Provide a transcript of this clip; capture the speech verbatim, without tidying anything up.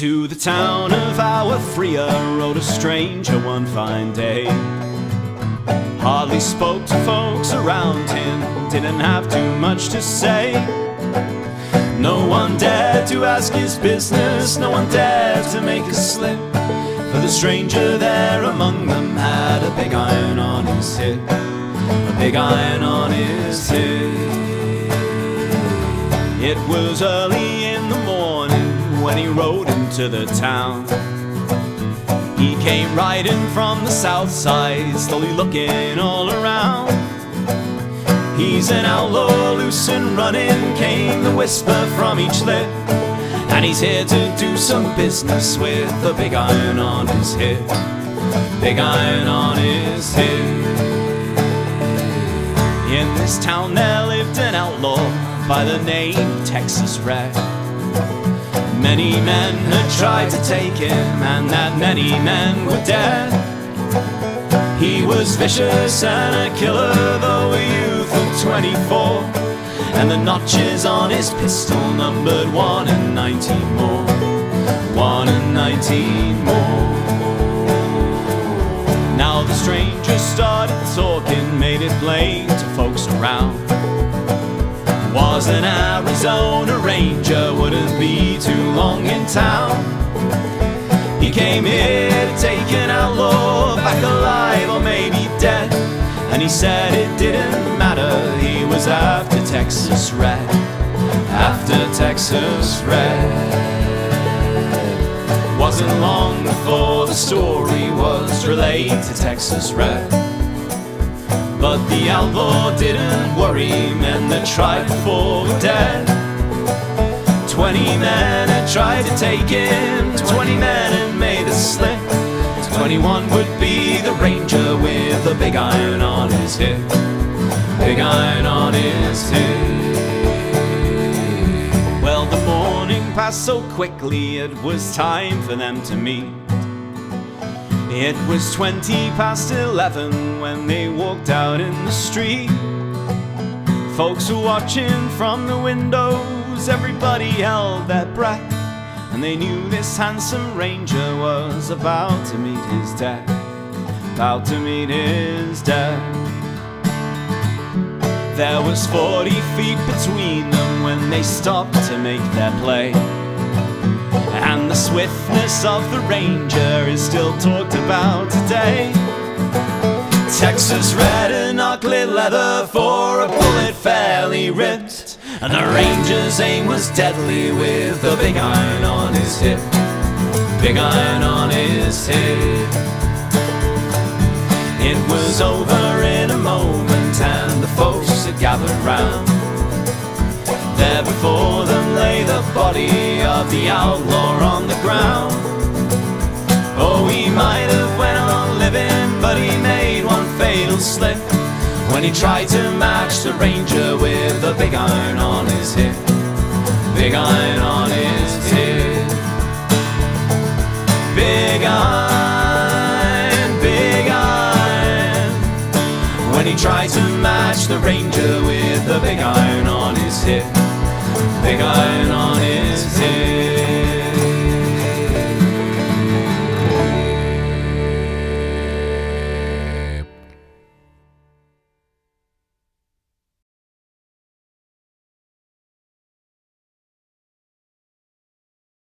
To the town of Agua Fria rode a stranger one fine day. Hardly spoke to folks around him, didn't have too much to say. No one dared to ask his business, no one dared to make a slip, for the stranger there among them had a big iron on his hip, a big iron on his hip. It was early in the morning when he rode into the town. He came riding from the south side, slowly looking all around. He's an outlaw, loose and running, came the whisper from each lip, and he's here to do some business with a big iron on his hip, big iron on his hip. In this town there lived an outlaw by the name Texas Red. Many men had tried to take him, and that many men were dead. He was vicious and a killer, though a youth of twenty-four, and the notches on his pistol numbered one and nineteen more, one and nineteen more. Now the stranger started talking, made it plain to folks around. Was an Arizona Ranger, wouldn't be too long in town. He came here to take an outlaw back alive or maybe dead, and he said it didn't matter, he was after Texas Red, after Texas Red. Wasn't long before the story was relayed to Texas Red. But the outlaw didn't worry, men that tried before were dead. Twenty men had tried to take him, twenty men had made a slip. Twenty-one would be the ranger with a big iron on his hip, big iron on his hip. Well, the morning passed so quickly, it was time for them to meet. It was twenty past eleven when they walked out in the street. Folks were watching from the windows, everybody held their breath, and they knew this handsome ranger was about to meet his death, about to meet his death. There was forty feet between them when they stopped to make their play. And the swiftness of the ranger is still talked about today. Texas Red and ugly leather for a bullet fairly ripped, and the ranger's aim was deadly with a big iron on his hip, big iron on his hip. It was over in a moment and the folks had gathered round. There before them lay the body of the outlaw on the ground. Oh, he might have went on living, but he made one fatal slip when he tried to match the ranger with a big iron on his hip, big iron on his hip. Big iron, big iron, when he tried to match the ranger with a big iron on his hip, big iron on his hip.